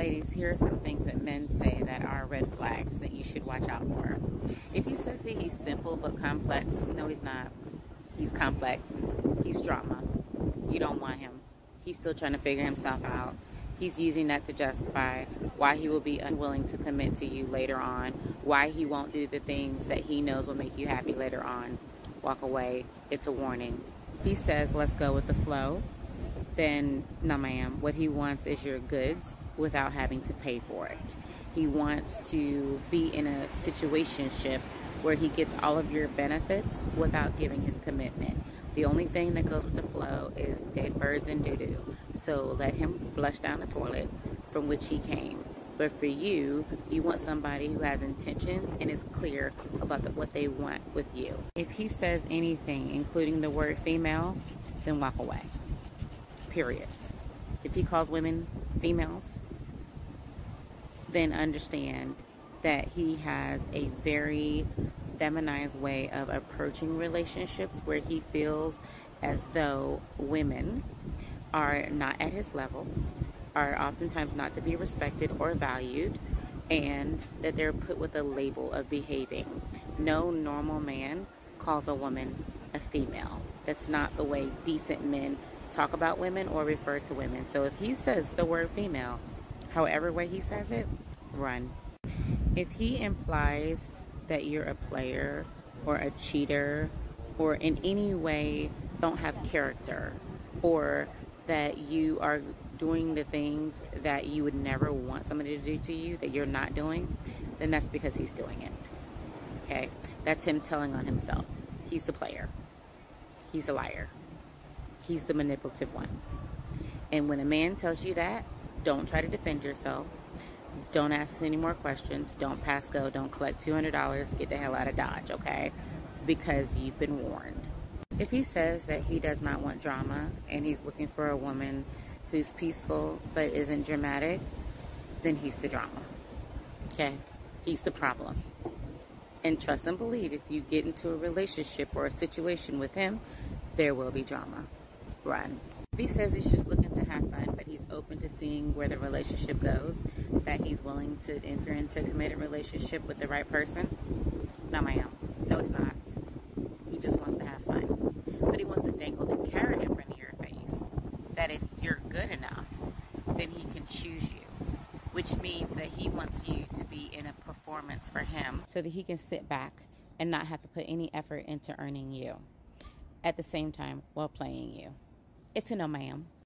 ladies, here are some things that men say that are red flags that you should watch out for. If he says that he's simple but complex, no, he's not. He's complex. He's drama. You don't want him. He's still trying to figure himself out. He's using that to justify why he will be unwilling to commit to you later on, why he won't do the things that he knows will make you happy later on. Walk away. It's a warning. If he says, let's go with the flow, then no, ma'am. What he wants is your goods without having to pay for it. He wants to be in a situationship where he gets all of your benefits without giving his commitment. The only thing that goes with the flow is dead birds and doo-doo. So let him flush down the toilet from which he came. But for you, you want somebody who has intention and is clear about what they want with you. If he says anything, including the word female, then walk away. Period. If he calls women females, then understand that he has a very feminized way of approaching relationships where he feels as though women are not at his level, are oftentimes not to be respected or valued, and that they're put with a label of behaving. No normal man calls a woman a female. That's not the way decent men talk about women or refer to women. So if he says the word female, however way he says it, run. If he implies that you're a player or a cheater or in any way don't have character, or that you are doing the things that you would never want somebody to do to you that you're not doing, then that's because he's doing it. Okay? That's him telling on himself. He's the player. He's the liar. He's the manipulative one. And when a man tells you that, don't try to defend yourself. Don't ask any more questions. Don't pass go. Don't collect $200. Get the hell out of Dodge, okay? Because you've been warned. If he says that he does not want drama and he's looking for a woman who's peaceful but isn't dramatic, then he's the drama, okay? He's the problem. And trust and believe, if you get into a relationship or a situation with him, there will be drama. Run. If he says he's just looking to have fun, but he's open to seeing where the relationship goes, that he's willing to enter into a committed relationship with the right person, no, ma'am. No, it's not. He just wants to have fun. But he wants to dangle the carrot in front of your face, that if you're good enough, then he can choose you, which means that he wants you to be in a performance for him so that he can sit back and not have to put any effort into earning you. At the same time, while playing you. It's a no, ma'am.